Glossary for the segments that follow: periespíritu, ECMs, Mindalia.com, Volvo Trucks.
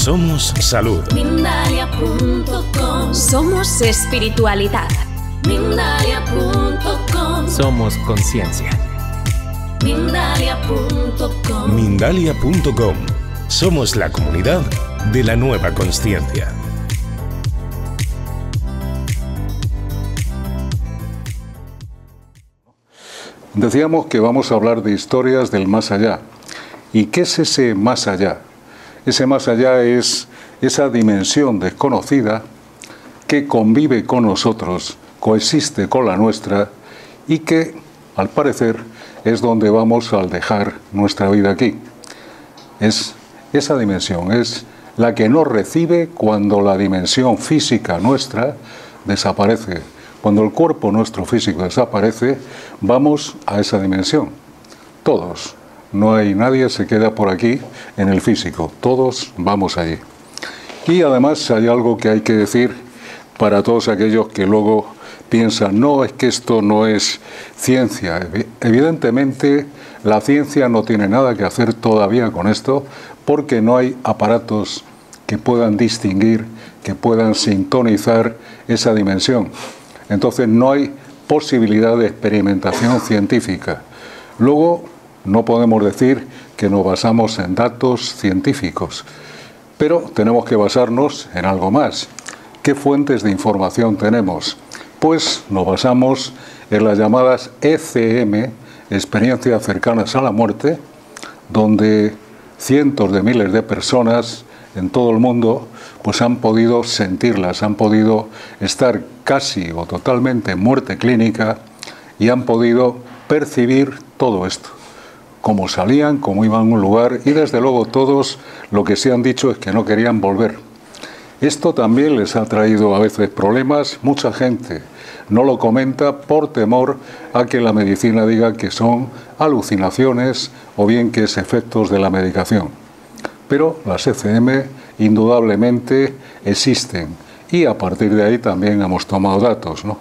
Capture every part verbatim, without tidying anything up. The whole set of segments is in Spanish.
Somos salud. Mindalia punto com. Somos espiritualidad. Mindalia punto com. Somos conciencia. Mindalia punto com. Mindalia punto com. Somos la comunidad de la nueva consciencia. Decíamos que vamos a hablar de historias del más allá. ¿Y qué es ese más allá? Ese más allá es esa dimensión desconocida que convive con nosotros, coexiste con la nuestra y que, al parecer, es donde vamos al dejar nuestra vida aquí. Es esa dimensión, es la que nos recibe cuando la dimensión física nuestra desaparece. Cuando el cuerpo nuestro físico desaparece, vamos a esa dimensión. Todos, no hay nadie se queda por aquí en el físico, todos vamos allí. Y además hay algo que hay que decir para todos aquellos que luego piensan, no, es que esto no es ciencia. Evidentemente, la ciencia no tiene nada que hacer todavía con esto, porque no hay aparatos que puedan distinguir, que puedan sintonizar esa dimensión. Entonces no hay posibilidad de experimentación científica. Luego, no podemos decir que nos basamos en datos científicos, pero tenemos que basarnos en algo más. ¿Qué fuentes de información tenemos? Pues nos basamos en las llamadas E C M, experiencias cercanas a la muerte, donde cientos de miles de personas en todo el mundo pues han podido sentirlas, han podido estar casi o totalmente en muerte clínica y han podido percibir todo esto, cómo salían, cómo iban a un lugar, y desde luego todos lo que se han dicho es que no querían volver. Esto también les ha traído a veces problemas. Mucha gente no lo comenta por temor a que la medicina diga que son alucinaciones o bien que es efectos de la medicación. Pero las E C M indudablemente existen y a partir de ahí también hemos tomado datos, ¿no?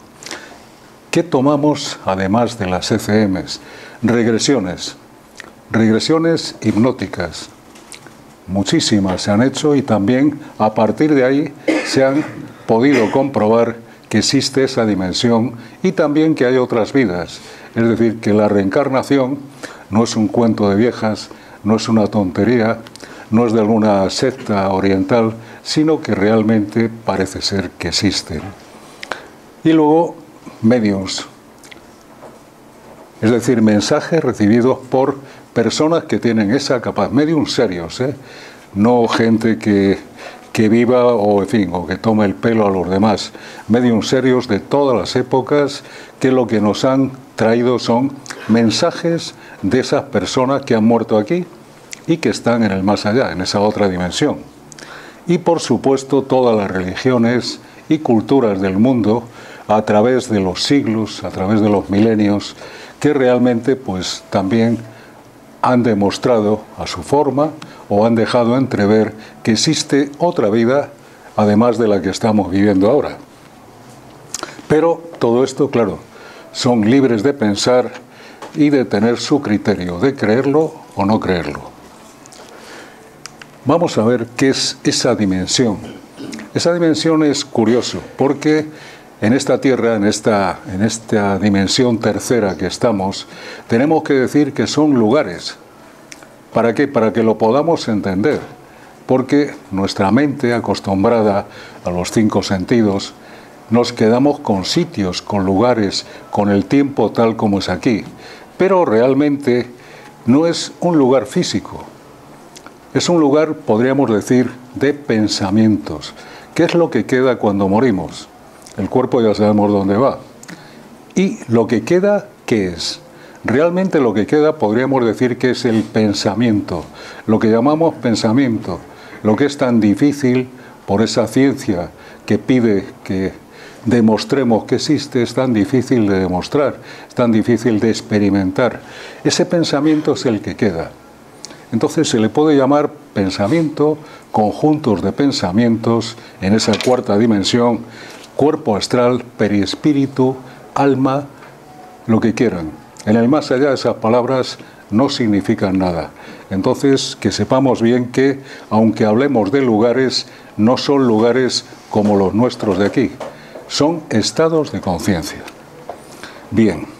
¿Qué tomamos además de las E C Ms? Regresiones. Regresiones hipnóticas. Muchísimas se han hecho y también a partir de ahí se han podido comprobar que existe esa dimensión y también que hay otras vidas. Es decir, que la reencarnación no es un cuento de viejas, no es una tontería, no es de alguna secta oriental, sino que realmente parece ser que existe. Y luego, mediums. Es decir, mensajes recibidos por personas que tienen esa capacidad, medium serios, ¿eh? No gente que, que viva o, en fin, o que tome el pelo a los demás, medium serios de todas las épocas, que lo que nos han traído son mensajes de esas personas que han muerto aquí y que están en el más allá, en esa otra dimensión. Y por supuesto todas las religiones y culturas del mundo a través de los siglos, a través de los milenios, que realmente pues también han demostrado a su forma o han dejado entrever que existe otra vida además de la que estamos viviendo ahora. Pero todo esto, claro, son libres de pensar y de tener su criterio de creerlo o no creerlo. Vamos a ver qué es esa dimensión. Esa dimensión es curioso porque en esta tierra, en esta, en esta dimensión tercera que estamos, tenemos que decir que son lugares. ¿Para qué? Para que lo podamos entender. Porque nuestra mente, acostumbrada a los cinco sentidos, nos quedamos con sitios, con lugares, con el tiempo tal como es aquí. Pero realmente no es un lugar físico. Es un lugar, podríamos decir, de pensamientos. ¿Qué es lo que queda cuando morimos? El cuerpo ya sabemos dónde va. ¿Y lo que queda qué es? Realmente lo que queda podríamos decir que es el pensamiento, lo que llamamos pensamiento, lo que es tan difícil por esa ciencia que pide que demostremos que existe, es tan difícil de demostrar, es tan difícil de experimentar. Ese pensamiento es el que queda. Entonces se le puede llamar pensamiento, conjuntos de pensamientos en esa cuarta dimensión, cuerpo astral, periespíritu, alma, lo que quieran. En el más allá esas palabras no significan nada. Entonces, que sepamos bien que, aunque hablemos de lugares, no son lugares como los nuestros de aquí, son estados de conciencia. Bien.